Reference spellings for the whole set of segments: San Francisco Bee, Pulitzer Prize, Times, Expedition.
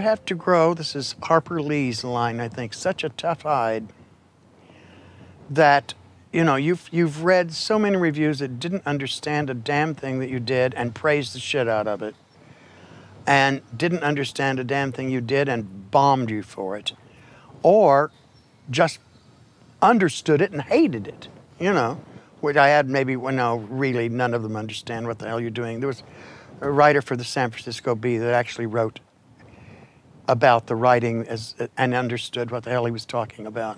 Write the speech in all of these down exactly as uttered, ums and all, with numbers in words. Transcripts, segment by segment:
you have to grow, this is Harper Lee's line, I think, such a tough hide that, you know, you've, you've read so many reviews that didn't understand a damn thing that you did and praised the shit out of it, and didn't understand a damn thing you did and bombed you for it, or just understood it and hated it, you know, which I had maybe, well, no, really none of them understand what the hell you're doing. There was a writer for the San Francisco Bee that actually wrote about the writing as, and understood what the hell he was talking about.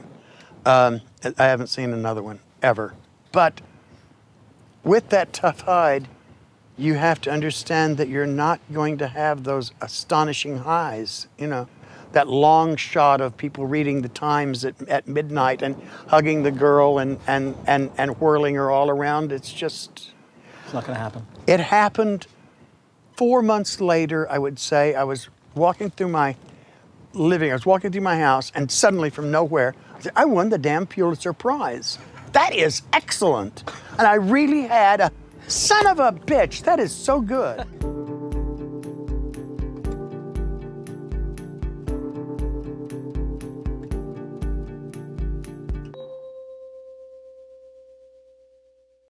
Um, I haven't seen another one, ever. But with that tough hide, you have to understand that you're not going to have those astonishing highs, you know, that long shot of people reading the Times at, at midnight and hugging the girl and, and, and, and whirling her all around. It's just... It's not gonna happen. It happened four months later, I would say. I was walking through my living, I was walking through my house, and suddenly from nowhere, I won the damn Pulitzer Prize. That is excellent. And I really had a son of a bitch. That is so good.